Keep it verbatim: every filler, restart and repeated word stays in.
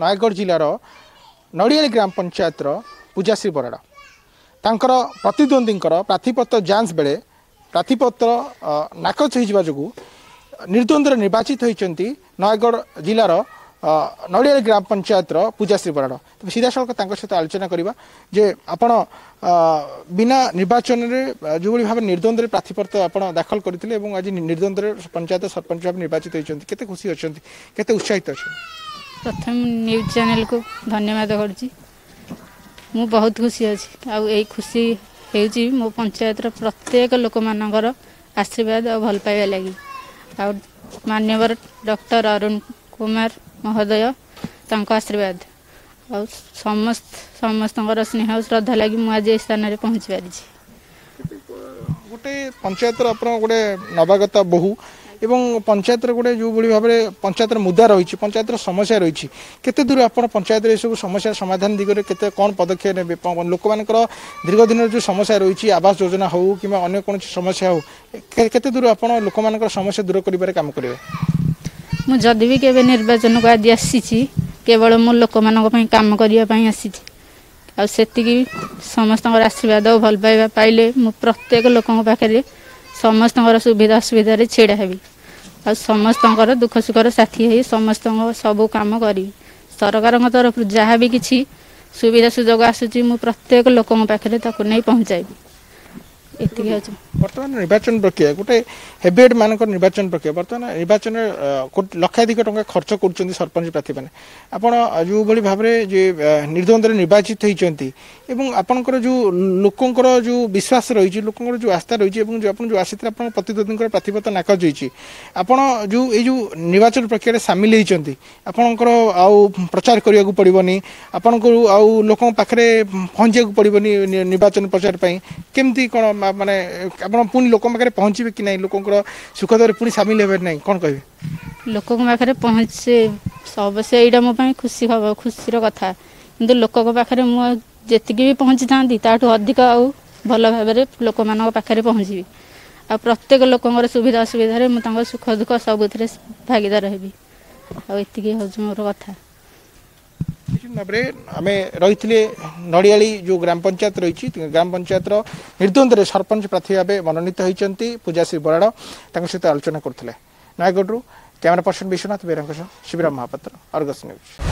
नयगढ़ जिलार नडियाली ग्राम पंचायत पूजाश्री बराड़ा तांकर प्रतिद्वंदींकर प्रार्थीपत्र जांच बेले प्रार्थीपत्र नाकच होगा जो निर्द्वंद्व निर्वाचित होती नयगढ़ जिलार नडियाली ग्राम पंचायत पूजाश्री बराड़ा। तो सीधा सड़क सहित आलोचना करवा जे आपण बिना निर्वाचन में जो भाव निर्द्वंद्व प्रार्थीपत्र आप दाखल करते आज निर्द्वंद्व पंचायत सरपंच भाव निर्वाचित होती केते खुशी अच्छा केते उत्साहित अच्छा। प्रथम न्यूज चैनल को धन्यवाद मु बहुत खुशी अच्छी आई खुशी होची मो पंचायत प्रत्येक लोक मानकर आशीर्वाद और भल पाइबा लगी और माननीय डॉक्टर अरुण कुमार महोदय तांको आशीर्वाद और समस्त समस्त स्नेह श्रद्धा लगी मु आज स्थान में पहुँच पारिछि। गोटे पंचायत आप गोटे नवागत बहु एवं पंचायत गोटे जो भाव में पंचायत मुद्दा रही पंचायत समस्या रही केते दूर आप पंचायत ये सब समस्या समाधान दिगरे केते कौन पदक्षेप ने लोक मान दीर्घ दिन जो समस्या रही आवास योजना हो कि अन्य कौन समस्या हो केते दूर आप लोक मान समस्या दूर कर काम करेंगे। मुझे भी केवे निर्वाचन को आज आसी केवल मो लोक मान काम करने आसी से समस्त आशीर्वाद और भल पाइबा पाइले मु प्रत्येक लोक पाखे समस्त सुविधा असुविधा छेड़ा हेबी और समस्त दुख सुखर साथी है समस्त सब काम करी सरकार तरफ जहाँ भी किसी सुविधा सुजोग आसूची मु प्रत्येक लोक पाखे नहीं पहुँचाइबी। बर्तमान निर्वाचन प्रक्रिया गोटे हेबिएट मान निर्वाचन प्रक्रिया बर्तमान निर्वाचन लक्षाधिक टंका खर्च कर सरपंच प्रार्थी मैंने आपड़ जो भाई भाव में निर्द्वंद्व निर्वाचित होती आपंकर जो लोकंर जो विश्वास रही लोक जो आस्था रही आसी प्रतिद्वंदी प्रार्थीपत्र नाकच होती आपड़ जो ये निर्वाचन प्रक्रिया सामिल होती आपणकर आउ प्रचार करने को पड़ोनी आपण को आउ लोक पाखे पहुँचा पड़ोनी निर्वाचन प्रचार केमती कौन माने आपन पुनी लोक माखरे पहुँचे कि नहीं लोक सुख दौरे पुणी सामिल हो ना कौन कह लोक पाखे पहुँचे अवश्य यहाँ मो खुशी खबर खुशी कथा कि लोक पाखे मुझे जीक भी पहुँची था अधिक आल भाव में लोक मान पाखे पहुँचीबी आ प्रत्येक लोक सुविधा असुविधा मुझे सुख दुख सब भागीदार हेबी आती हूँ मोर कथा। आमे रही नडियाली जो ग्राम पंचायत रही ग्राम पंचायत निर्द्वंद्व सरपंच प्रार्थी भाव मनोनीत होती पूजाश्री बराड़ा सहित आलोचना करते। Nayagarh camera person Vishwanath Behera Shivram Mahapatra Argus news.